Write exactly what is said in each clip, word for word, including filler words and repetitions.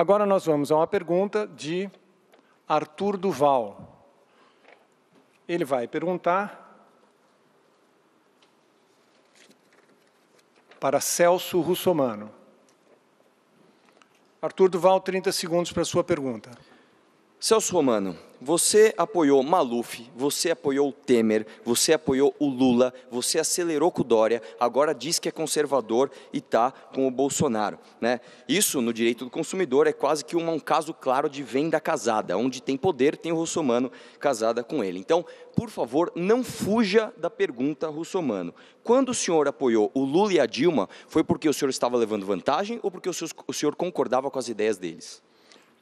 Agora nós vamos a uma pergunta de Arthur Do Val. Ele vai perguntar para Celso Russomanno. Arthur Do Val, trinta segundos para a sua pergunta. Celso Romano, você apoiou Maluf, você apoiou o Temer, você apoiou o Lula, você acelerou com o Dória, agora diz que é conservador e está com o Bolsonaro, né? Isso, no direito do consumidor, é quase que um, um caso claro de venda casada, onde tem poder, tem o Russomanno casada com ele. Então, por favor, não fuja da pergunta, Russomanno. Quando o senhor apoiou o Lula e a Dilma, foi porque o senhor estava levando vantagem ou porque o senhor, o senhor concordava com as ideias deles?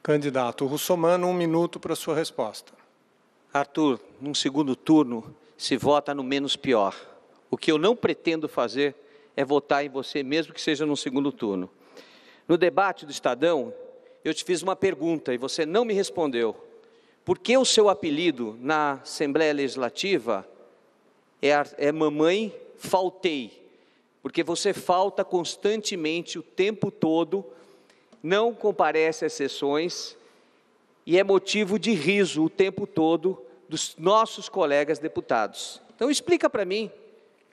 Candidato Russomanno, um minuto para a sua resposta. Arthur, num segundo turno se vota no menos pior. O que eu não pretendo fazer é votar em você, mesmo que seja num segundo turno. No debate do Estadão, eu te fiz uma pergunta e você não me respondeu. Por que o seu apelido na Assembleia Legislativa é, é Mamãe Faltei? Porque você falta constantemente, o tempo todo, não comparece às sessões e é motivo de riso o tempo todo dos nossos colegas deputados. Então, explica para mim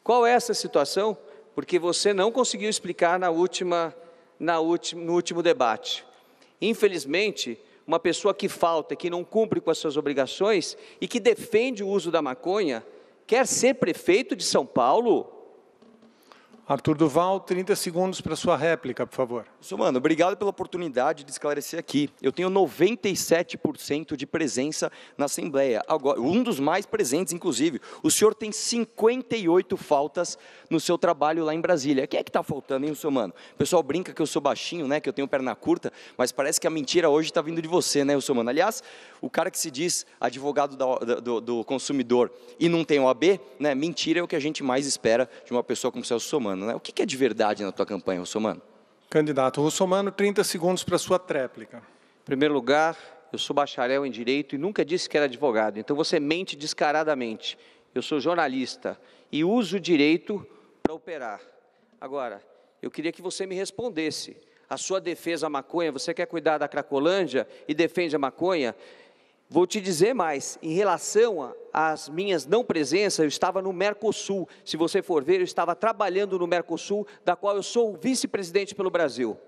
qual é essa situação, porque você não conseguiu explicar na última, na última, no último debate. Infelizmente, uma pessoa que falta, que não cumpre com as suas obrigações e que defende o uso da maconha, quer ser prefeito de São Paulo? Arthur Do Val, trinta segundos para a sua réplica, por favor. Mano, obrigado pela oportunidade de esclarecer aqui. Eu tenho noventa e sete por cento de presença na Assembleia, agora, um dos mais presentes, inclusive. O senhor tem cinquenta e oito faltas no seu trabalho lá em Brasília. Quem é que está faltando, hein, Mano? O pessoal brinca que eu sou baixinho, né, que eu tenho perna curta, mas parece que a mentira hoje está vindo de você, né, Mano? Aliás, o cara que se diz advogado do, do, do consumidor e não tem O A B, né, mentira é o que a gente mais espera de uma pessoa como o Celso Mano. O que é de verdade na tua campanha, Russomanno? Candidato Russomanno, trinta segundos para a sua tréplica. Em primeiro lugar, eu sou bacharel em Direito e nunca disse que era advogado, então você mente descaradamente. Eu sou jornalista e uso o direito para operar. Agora, eu queria que você me respondesse. A sua defesa à maconha, você quer cuidar da Cracolândia e defende a maconha? Vou te dizer mais, em relação às minhas não presenças, eu estava no Mercosul. Se você for ver, eu estava trabalhando no Mercosul, da qual eu sou vice-presidente pelo Brasil.